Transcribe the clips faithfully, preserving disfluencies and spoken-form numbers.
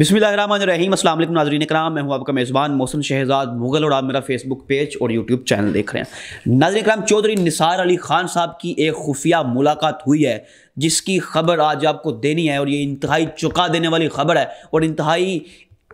बिस्मिल्लाहिर्रहमानिर्रहीम, अस्सलाम वालेकुम नाज़रीन इकराम। मैं हूं आपका मेज़बान मोहसिन शहजाद मुगल और आप मेरा फेसबुक पेज और यूट्यूब चैनल देख रहे हैं। नाज़रीन इकराम, चौधरी निसार अली खान साहब की एक खुफिया मुलाकात हुई है जिसकी खबर आज आपको देनी है और ये इंतहाई चौंका देने वाली खबर है और इंतहाई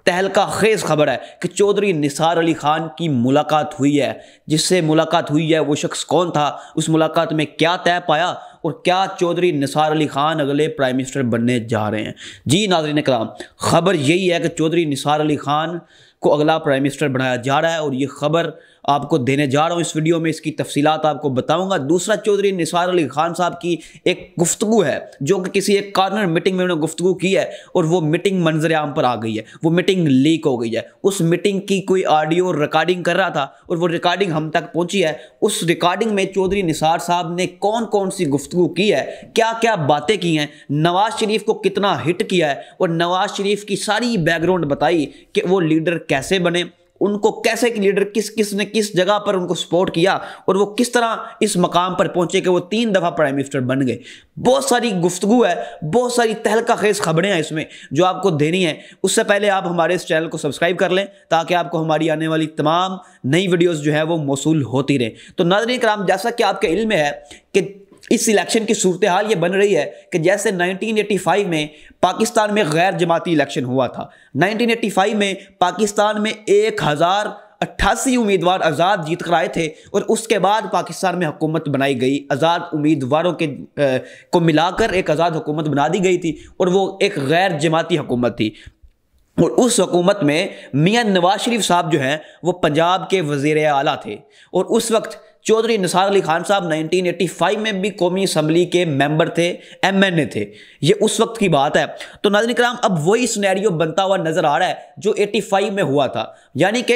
तहलका खेज खबर है कि चौधरी निसार अली खान की मुलाकात हुई है। जिससे मुलाकात हुई है वो शख्स कौन था, उस मुलाकात में क्या तय पाया और क्या चौधरी निसार अली खान अगले प्राइम मिनिस्टर बनने जा रहे हैं। जी नाज़रीन इकराम, खबर यही है कि चौधरी निसार अली खान को अगला प्राइम मिनिस्टर बनाया जा रहा है और ये खबर आपको देने जा रहा हूँ इस वीडियो में, इसकी तफसीलात आपको बताऊँगा। दूसरा, चौधरी निसार अली खान साहब की एक गुफ्तगू है जो कि किसी एक कॉर्नर मीटिंग में उन्होंने गुफ्तगू की है और वो मीटिंग मंजर आम पर आ गई है, वो मीटिंग लीक हो गई है। उस मीटिंग की कोई ऑडियो रिकॉर्डिंग कर रहा था और वो रिकॉर्डिंग हम तक पहुँची है। उस रिकॉर्डिंग में चौधरी निसार साहब ने कौन कौन सी गुफ्तगू की है, क्या क्या बातें की हैं, नवाज शरीफ को कितना हिट किया है और नवाज शरीफ की सारी बैकग्राउंड बताई कि वो लीडर कैसे बने, उनको कैसे कि लीडर किस किस ने किस जगह पर उनको सपोर्ट किया और वो किस तरह इस मकाम पर पहुंचे कि वो तीन दफ़ा प्राइम मिनिस्टर बन गए। बहुत सारी गुफ्तगू है, बहुत सारी तहलका खेज खबरें हैं इसमें जो आपको देनी है। उससे पहले आप हमारे इस चैनल को सब्सक्राइब कर लें ताकि आपको हमारी आने वाली तमाम नई वीडियोज़ जो है वो मौसूल होती रहें। तो नाज़रीन इकराम, जैसा कि आपके इल्म है कि इस इलेक्शन की सूरत हाल ये बन रही है कि जैसे नाइनटीन एटी फाइव में पाकिस्तान में गैर जमाती इलेक्शन हुआ था, नाइनटीन एटी फाइव में पाकिस्तान में एक हज़ार अट्ठासी उम्मीदवार आज़ाद जीत कर आए थे और उसके बाद पाकिस्तान में हुकूमत बनाई गई, आज़ाद उम्मीदवारों के आ, को मिलाकर एक आज़ाद हुकूमत बना दी गई थी और वो एक गैर जमाती हुकूमत थी। और उस हुकूमत में मियां नवाज शरीफ साहब जो हैं वो पंजाब के वज़ीर आला थे और उस वक्त चौधरी निसार अली खान साहब नाइनटीन एटी फाइव में भी कौमी असम्बली के मेंबर थे, एम एन ए थे। ये उस वक्त की बात है। तो नाज़रीन कराम, अब वही सिनेरियो बनता हुआ नज़र आ रहा है जो एटी फाइव में हुआ था, यानी कि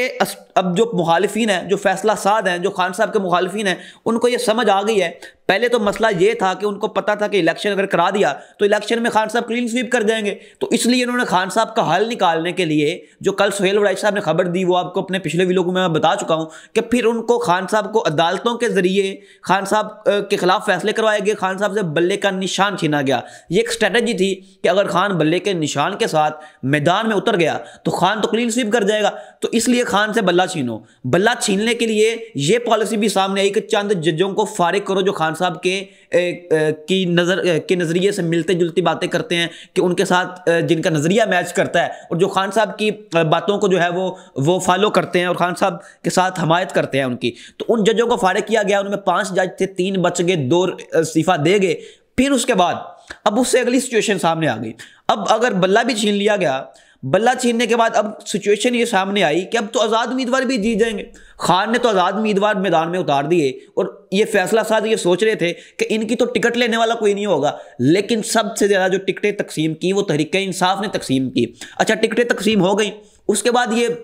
अब जो मुखालिफिन हैं, जो फैसला साद हैं, जो खान साहब के मुखालिफिन हैं, उनको ये समझ आ गई है। पहले तो मसला ये था कि उनको पता था कि इलेक्शन अगर करा दिया तो इलेक्शन में खान साहब क्लीन स्वीप कर जाएंगे, तो इसलिए उन्होंने खान साहब का हल निकालने के लिए जो कल सुहेल वड़ाई साहब ने खबर दी वो आपको अपने पिछले वीडियो को मैं बता चुका हूँ कि फिर उनको खान साहब को अदालतों के जरिए खान साहब के खिलाफ फैसले करवाए गए, खान साहब से बल्ले का निशान छीना गया। ये एक स्ट्रेटजी थी कि अगर खान बल्ले के निशान के साथ मैदान में उतर गया तो खान तो क्लीन स्वीप कर जाएगा, तो इसलिए खान से बल्ला छीनो। बल्ला छीनने के लिए ये पॉलिसी भी सामने आई कि चंद जजों को फारिग करो जो खान साहब के ए, ए, की नजर के नजरिए से मिलते जुलती बातें करते हैं, कि उनके साथ जिनका नजरिया मैच करता है और जो खान साहब की बातों को जो है वो वो फॉलो करते हैं और खान साहब के साथ हमायत करते हैं उनकी। तो उन जजों को फारिग किया गया, उनमें पांच जज थे, तीन बच गए, दो इस्तीफा दे गए। फिर उसके बाद अब उससे अगली सिचुएशन सामने आ गई। अब अगर बल्ला भी छीन लिया गया, बल्ला छीनने के बाद अब सिचुएशन ये सामने आई कि अब तो आज़ाद उम्मीदवार भी जीत जाएंगे। खान ने तो आज़ाद उम्मीदवार मैदान में उतार दिए और ये फैसला साहब ये सोच रहे थे कि इनकी तो टिकट लेने वाला कोई नहीं होगा, लेकिन सबसे ज़्यादा जो टिकटें तकसीम की वो तहरीक इंसाफ ने तकसीम की। अच्छा, टिकटें तकसीम हो गई, उसके बाद ये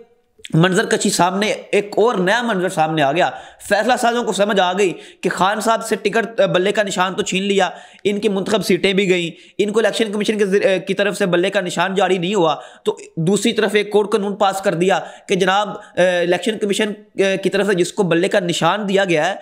मंजर कशी सामने, एक और नया मंजर सामने आ गया। फैसला साजों को समझ आ गई कि खान साहब से टिकट बल्ले का निशान तो छीन लिया, इनकी मुंतखब सीटें भी गई, इनको इलेक्शन कमीशन की तरफ से बल्ले का निशान जारी नहीं हुआ, तो दूसरी तरफ एक कोड कानून पास कर दिया कि जनाब इलेक्शन कमीशन की तरफ से जिसको बल्ले का निशान दिया गया है,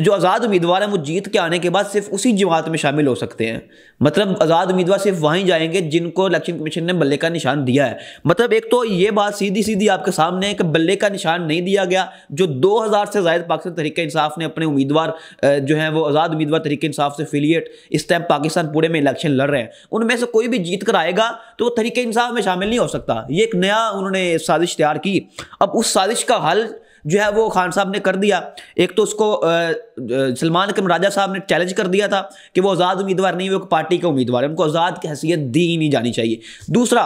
जो आज़ाद उम्मीदवार हैं वो जीत के आने के बाद सिर्फ उसी जमात में शामिल हो सकते हैं। मतलब आज़ाद उम्मीदवार सिर्फ वहीं जाएंगे जिनको इलेक्शन कमीशन ने बल्ले का निशान दिया है। मतलब एक तो ये बात सीधी सीधी आपके सामने है कि बल्ले का निशान नहीं दिया गया, जो दो हज़ार से ज़ायद पाकिस्तान तहरीक-ए- इंसाफ ने अपने उम्मीदवार जो हैं वो आज़ाद उम्मीदवार तहरीक-ए- इंसाफ से एफिलिएट इस टाइम पाकिस्तान पूरे में इलेक्शन लड़ रहे हैं, उनमें से कोई भी जीत कर आएगा तो वो तहरीक-ए- इंसाफ में शामिल नहीं हो सकता। ये एक नया उन्होंने साजिश तैयार की। अब उस साजिश का हल जो है वो खान साहब ने कर दिया। एक तो उसको सलमान अकरम राजा साहब ने चैलेंज कर दिया था कि वो आज़ाद उम्मीदवार नहीं, वो पार्टी के उम्मीदवार है, उनको आज़ाद की हैसियत दी ही नहीं जानी चाहिए। दूसरा,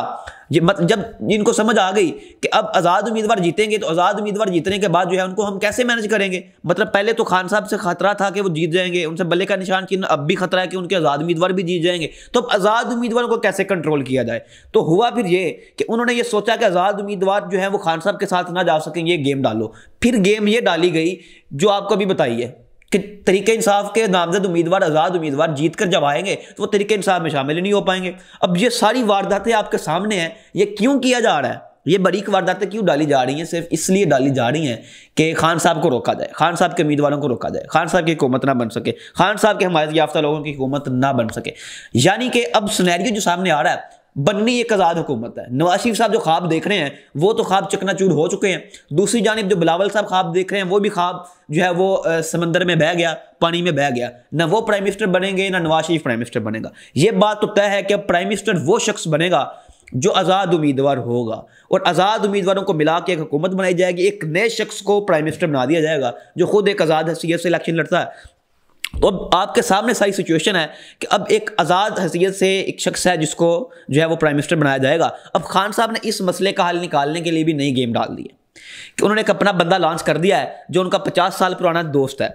ये मत जब इनको समझ आ गई कि अब आज़ाद उम्मीदवार जीतेंगे तो आज़ाद उम्मीदवार जीतने के बाद जो है उनको हम कैसे मैनेज करेंगे। मतलब पहले तो खान साहब से खतरा था कि वो जीत जाएंगे, उनसे बल्ले का निशान छीनना, अब भी खतरा है कि उनके आज़ाद उम्मीदवार भी जीत जाएंगे, तो अब आज़ाद उम्मीदवारों को कैसे कंट्रोल किया जाए। तो हुआ फिर ये कि उन्होंने ये सोचा कि आज़ाद उम्मीदवार जो है वो खान साहब के साथ ना जा सकें, ये गेम डालो। फिर गेम ये डाली गई जो आपको अभी बताई है कि तरीके इंसाफ के नामजद उम्मीदवार आज़ाद उम्मीदवार जीतकर जब आएंगे तो वो तरीके इंसाफ में शामिल नहीं हो पाएंगे। अब ये सारी वारदातें आपके सामने हैं, ये क्यों किया जा रहा है, ये बारीक वारदातें क्यों डाली जा रही हैं, सिर्फ इसलिए डाली जा रही हैं कि खान साहब को रोका जाए, खान साहब के उम्मीदवारों को रोका जाए, खान साहब की हुकूमत ना बन सके, खान साहब के हमायत याफ्ता लोगों की हुकूमत ना बन सके। यानी कि अब सिनेरियो जो सामने आ रहा है बननी एक आज़ाद हुकूमत है। नवाज शरीफ साहब जो ख्वाब देख रहे हैं वो तो ख्वाब चकनाचूर हो चुके हैं। दूसरी जानिब जो बिलावल साहब ख्वाब देख रहे हैं वो भी ख्वाब जो है वो आ, समंदर में बह गया, पानी में बह गया। ना वो प्राइम मिनिस्टर बनेंगे ना नवाज शरीफ प्राइम मिनिस्टर बनेगा। ये बात तो तय है कि अब प्राइम मिनिस्टर वो शख्स बनेगा जो आज़ाद उम्मीदवार होगा और आज़ाद उम्मीदवारों को मिला के एक हुकूमत बनाई जाएगी। एक नए शख्स को प्राइम मिनिस्टर बना दिया जाएगा जो खुद एक आज़ाद हैसियत से इलेक्शन लड़ता है। तो अब आपके सामने सारी सिचुएशन है कि अब एक आज़ाद हैसियत से एक शख्स है जिसको जो है वो प्राइम मिनिस्टर बनाया जाएगा। अब खान साहब ने इस मसले का हल निकालने के लिए भी नई गेम डाल दी है कि उन्होंने एक अपना बंदा लॉन्च कर दिया है जो उनका पचास साल पुराना दोस्त है,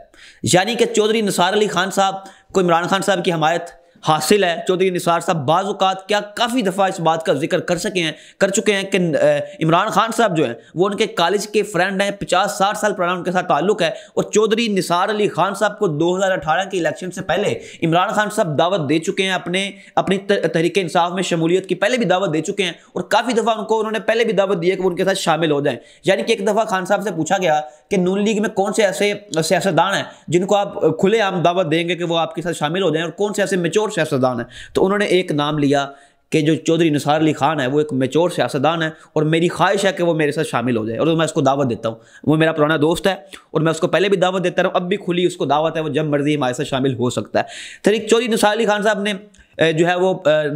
यानी कि चौधरी निसार अली खान साहब को इमरान खान साहब की हमायत हासिल है। चौधरी निसार साहब बाज़ात क्या काफ़ी दफ़ा इस बात का जिक्र कर सके हैं कर चुके हैं कि इमरान खान साहब जो हैं वो उनके कॉलेज के फ्रेंड हैं, पचास साठ साल पुराना उनके साथ ताल्लुक़ है। और चौधरी निसार अली खान साहब को दो हज़ार अठारह के इलेक्शन से पहले इमरान खान साहब दावत दे चुके हैं अपने अपनी तहरीके इंसाफ में शमूलियत की, पहले भी दावत दे चुके हैं। और काफ़ी दफ़ा उनको उन्होंने पहले भी दावत दी है कि उनके साथ शामिल हो जाएँ। यानी कि एक दफ़ा खान साहब से पूछा गया कि नून लीग में कौन से ऐसे सियासतदान हैं जिनको आप खुलेआम दावत देंगे कि वो आपके साथ शामिल हो जाएँ और कौन से ऐसे मेच्योर सियासतदान है, तो उन्होंने एक नाम लिया कि जो चौधरी निसार अली खान है वो एक मेच्योर सियासतदान है और मेरी ख्वाहिश है कि वो मेरे साथ शामिल हो जाए और तो मैं उसको दावत देता हूँ। वो मेरा पुराना दोस्त है और मैं उसको पहले भी दावत देता रहा हूँ, अब भी खुली उसको दावत है, वो जब मर्जी हमारे साथ शामिल हो सकता है। तहरीक चौधरी निसार अली खान साहब ने जो है वो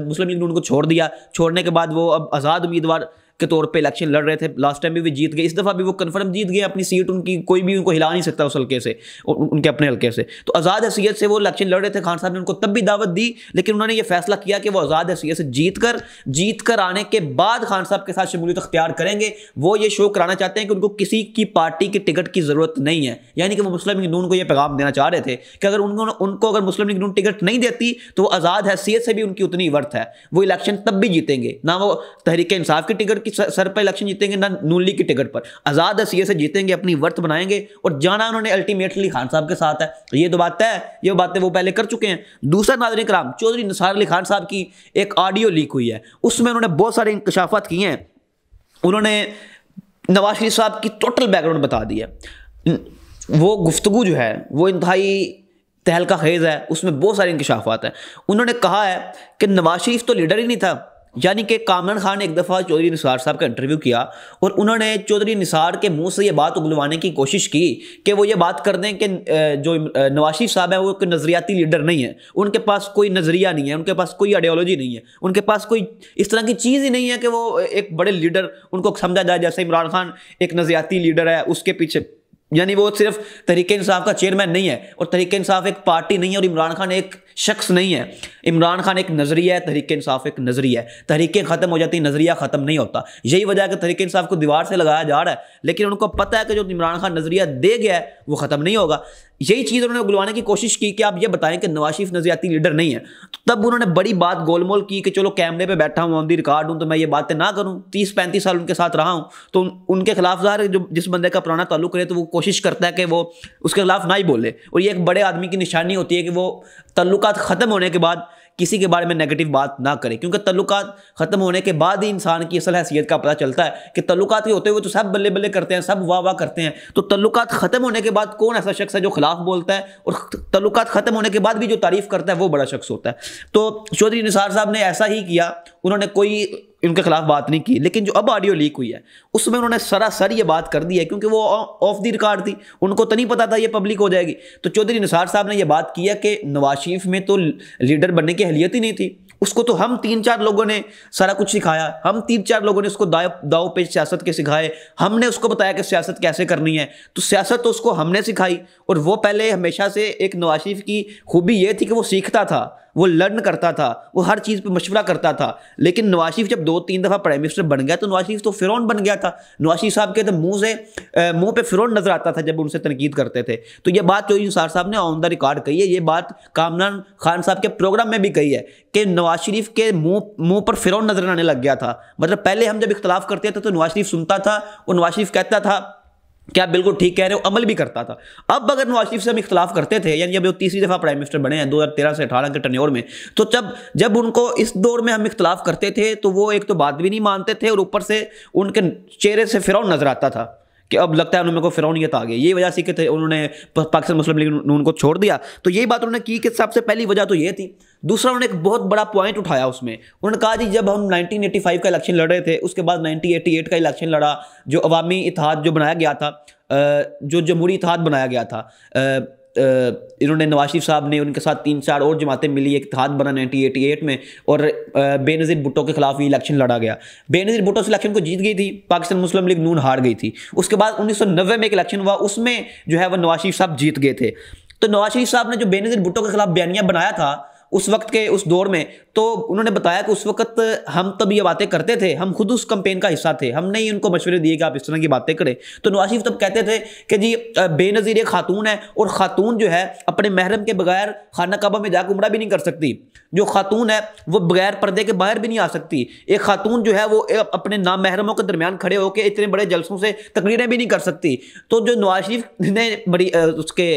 मुस्लिम लीग उनको छोड़ दिया। छोड़ने के बाद वो अब आज़ाद उम्मीदवार के तौर पे इलेक्शन लड़ रहे थे। लास्ट टाइम भी वो जीत गए, इस दफ़ा भी वो कंफर्म जीत गए। अपनी सीट उनकी कोई भी उनको हिला नहीं सकता उस हल्के से, उनके अपने हल्के से। तो आज़ाद हैसियत से वो इलेक्शन लड़ रहे थे। खान साहब ने उनको तब भी दावत दी, लेकिन उन्होंने ये फैसला किया कि वो आज़ाद हैसियत से जीत कर जीत कर आने के बाद खान साहब के साथ शमूलियत अख्तियार करेंगे। वो ये शो कराना चाहते हैं कि उनको किसी की पार्टी की टिकट की ज़रूरत नहीं है। यानी कि वो मुस्लिम लीग नून को ये पैगाम देना चाह रहे थे कि अगर उनको उनको अगर मुस्लिम लीग नून टिकट नहीं देती तो वो आज़ाद हैसियत से भी उनकी उतनी वर्थ है, वो इलेक्शन तब भी जीतेंगे। ना वो तहरीक इंसाफ की टिकट सर पर इलेक्शन जीतेंगे ना नून लीग की टिकट पर, आज़ाद हैसियत से जीतेंगे, अपनी वर्थ बनाएंगे। और जाना उन्होंने अल्टीमेटली खान साहब के साथ है, ये तो बात है, ये बातें वो पहले कर चुके हैं। दूसरा, नाज़रीन कराम, चौधरी निसार अली खान साहब की एक ऑडियो लीक हुई है, उसमें उन्होंने बहुत सारे इंकशाफात किए हैं। उन्होंने नवाज शरीफ साहब की टोटल बैकग्राउंड बता दी है। वो गुफ्तगू जो है वो इंतहाई तहलका खेज़ है, उसमें बहुत सारे इंकशाफात हैं। उन्होंने कहा है कि नवाज शरीफ तो लीडर ही नहीं था। यानी कि कामरान खान ने एक दफ़ा चौधरी निसार साहब का इंटरव्यू किया और उन्होंने चौधरी निसार के मुंह से ये बात उगलवाने की कोशिश की कि वो ये बात कर दें कि जो नवाज शरीफ साहब है वो एक नज़रियाती लीडर नहीं है, उनके पास कोई नज़रिया नहीं है, उनके पास कोई आइडियोलॉजी नहीं है, उनके पास कोई इस तरह की चीज़ ही नहीं है कि वो एक बड़े लीडर उनको समझा जाए। जैसे इमरान खान एक नज़रियाती लीडर है, उसके पीछे यानी वो सिर्फ तहरीके इंसाफ का चेयरमैन नहीं है और तहरीके इंसाफ एक पार्टी नहीं है और इमरान खान एक शख्स नहीं है। इमरान खान एक नज़रिया है, तहरीके इंसाफ एक नज़रिया है। तहरीकें ख़त्म हो जाती, नज़रिया ख़त्म नहीं होता। यही वजह है कि तहरीके इंसाफ को दीवार से लगाया जा रहा है, लेकिन उनको पता है कि जो इमरान खान नज़रिया दे गया है वो ख़त्म नहीं होगा। यही चीज़ उन्होंने बुलवाने की कोशिश की कि आप ये बताएं कि नवाज शरीफ नज़रियाती लीडर नहीं है। तब उन्होंने बड़ी बात गोलमोल की कि चलो कैमरे पे बैठा हूँ, ऑन दी रिकॉर्ड हूँ, तो मैं ये बातें ना करूँ। तीस पैंतीस साल उनके साथ रहा हूँ, तो उन, उनके खिलाफ ज़ाहिर जो जिस बंदे का पुराना ताल्लुक रहे तो वो कोशिश करता है कि वो उसके खिलाफ ना ही बोले। और ये एक बड़े आदमी की निशानी होती है कि वो ताल्लुकात ख़त्म होने के बाद किसी के बारे में नेगेटिव बात ना करें, क्योंकि ताल्लुकात ख़त्म होने के बाद ही इंसान की असल हैसियत का पता चलता है। कि ताल्लुकात के होते हुए तो सब बल्ले बल्ले करते हैं, सब वाह वाह करते हैं, तो ताल्लुकात ख़त्म होने के बाद कौन ऐसा शख्स है जो खिलाफ बोलता है? और ताल्लुकात ख़त्म होने के बाद भी जो तारीफ़ करता है वो बड़ा शख्स होता है। तो चौधरी निसार साहब ने ऐसा ही किया, उन्होंने कोई उनके खिलाफ बात नहीं की। लेकिन जो अब ऑडियो लीक हुई है उसमें उन्होंने सरासर ये बात कर दी है, क्योंकि वो ऑफ द रिकॉर्ड थी, उनको तो नहीं पता था ये पब्लिक हो जाएगी। तो चौधरी निसार साहब ने ये बात की है कि नवाज शरीफ में तो लीडर बनने की अहलियत ही नहीं थी, उसको तो हम तीन चार लोगों ने सारा कुछ सिखाया, हम तीन चार लोगों ने उसको दाव दाव पेच सियासत के सिखाए, हमने उसको बताया कि सियासत कैसे करनी है। तो सियासत तो उसको हमने सिखाई। और वो पहले हमेशा से एक नवाज शरीफ की खूबी ये थी कि वो सीखता था, वो लर्न करता था, वो हर चीज़ पे मशवरा करता था। लेकिन नवाज शरीफ जब दो तीन दफ़ा प्राइम मिनिस्टर बन गया तो नवाज शरीफ तो फ़िरौन बन गया था। नवाज शरीफ साहब के तो मुंह से मुंह पे फ़िरौन नज़र आता था जब उनसे तनकीद करते थे। तो ये बात चौधरी निसार साहब ने ऑन द रिकॉर्ड कही है, ये बात कामरान खान साहब के प्रोग्राम में भी कही है कि नवाज शरीफ के मुँह मुँह पर फ़िरौन नजर आने लग गया था। मतलब पहले हम जब इख्तलाफ करते थे तो नवाज शरीफ सुनता था और नवाज शरीफ कहता था क्या बिल्कुल ठीक कह रहे हो, अमल भी करता था। अब अगर नवाज शरीफ से हम इख्तलाफ करते थे, यानी जब वो तीसरी दफ़ा प्राइम मिनिस्टर बने हैं दो हज़ार तेरह से अठारह के टर्न्योर में, तो जब जब उनको इस दौर में हम इख्तलाफ करते थे तो वो एक तो बात भी नहीं मानते थे और ऊपर से उनके चेहरे से फिरौन नजर आता था कि अब लगता है उन्होंने को फिरौनियत आ गई, ये वजह से कि उन्होंने पाकिस्तान मुस्लिम लीग ने उनको छोड़ दिया। तो यही बात उन्होंने की कि सबसे पहली वजह तो ये थी। दूसरा उन्होंने एक बहुत बड़ा पॉइंट उठाया उसमें, उन्होंने कहा जी जब हम नाइनटीन एटी फाइव का इलेक्शन लड़ रहे थे, उसके बाद नाइनटीन एटी एट का इलेक्शन लड़ा जो अवामी इतिहाद जो बनाया गया था, जो जमहूरी इतिहाद बनाया गया था, इन्होंने नवाज शरीफ साहब ने उनके साथ तीन चार और जमातें मिली एक इतिहाद बना नाइनटीन एटी एट में, और बेनज़ीर भुट्टो के खिलाफ ये इलेक्शन लड़ा गया। बेनज़ीर भुट्टो इस इलेक्शन को जीत गई थी, पाकिस्तान मुस्लिम लीग नून हार गई थी। उसके बाद उन्नीस सौ नब्बे में एक इलेक्शन हुआ, उसमें जो है वह नवाज शरीफ साहब जीत गए थे। तो नवाज शरीफ साहब ने जो बेनज़ीर भुट्टो के खिलाफ बयानिया बनाया था उस वक्त के उस दौर में, तो उन्होंने बताया कि उस वक्त हम तब ये बातें करते थे, हम खुद उस कंपेन का हिस्सा थे, हमने ही उनको मशवरे दिए कि आप इस तरह की बातें करें। तो नवाज शरीफ तब कहते थे कि जी बेनज़ीर एक खातून है और खातून जो है अपने महरम के बगैर खाना काबा में जाकर उमरा भी नहीं कर सकती, जो खातून है वो बगैर पर्दे के बाहर भी नहीं आ सकती, एक खातून जो है वो अपने नामहरमों के दरमियान खड़े होकर इतने बड़े जलसों से तकरीरें भी नहीं कर सकती। तो जो नवाज शरीफ ने बड़ी उसके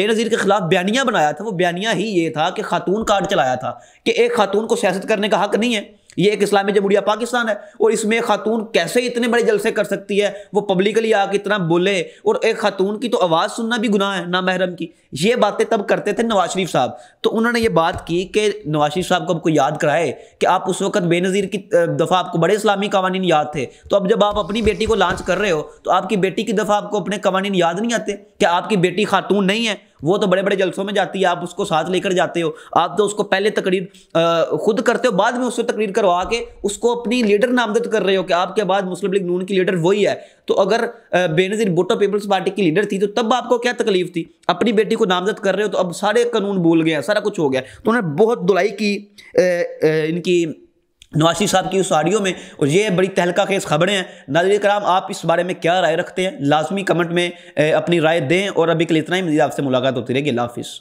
बेनज़ीर के खिलाफ बयानिया बनाया था, वो बयानिया ही ये था कि खातून कार्ड चलाया था कि एक खातून को सियासत करने का हक नहीं है, ये एक इस्लामी जमहूरिया पाकिस्तान है और इसमें खातून कैसे इतने बड़े जलसे कर सकती है, वो पब्लिकली आकर इतना बोले, और एक खातून की तो आवाज़ सुनना भी गुनाह है ना महरम की। ये बातें तब करते थे नवाज शरीफ साहब। तो उन्होंने ये बात की कि नवाज शरीफ साहब को आपको याद कराए कि आप उस वक्त बेनज़ीर की दफ़ा आपको बड़े इस्लामी कवानीन याद थे, तो अब जब आप अपनी बेटी को लॉन्च कर रहे हो तो आपकी बेटी की दफ़ा आपको अपने कवानीन याद नहीं आते? क्या आपकी बेटी खातून नहीं है? वो तो बड़े बड़े जलसों में जाती है, आप उसको साथ लेकर जाते हो, आप तो उसको पहले तकरीर खुद करते हो, बाद में उससे तकरीर करवा के उसको अपनी लीडर नामजद कर रहे हो कि आपके बाद मुस्लिम लीग नून की लीडर वही है। तो अगर बेनज़ीर भुट्टो पीपल्स पार्टी की लीडर थी तो तब आपको क्या तकलीफ थी? अपनी बेटी को नामजद कर रहे हो तो अब सारे कानून भूल गए, सारा कुछ हो गया। तो उन्होंने बहुत धुलाई की इनकी नवाज शरीफ साहब की उस ऑडियो में, और ये बड़ी तहलका खेज खबरें हैं। नाज़रीन कराम, आप इस बारे में क्या राय रखते हैं? लाजमी कमेंट में अपनी राय दें, और अभी के लिए इतना ही। मज़ीद आपसे मुलाकात होती रहेगी। अल्लाह हाफ़िज़।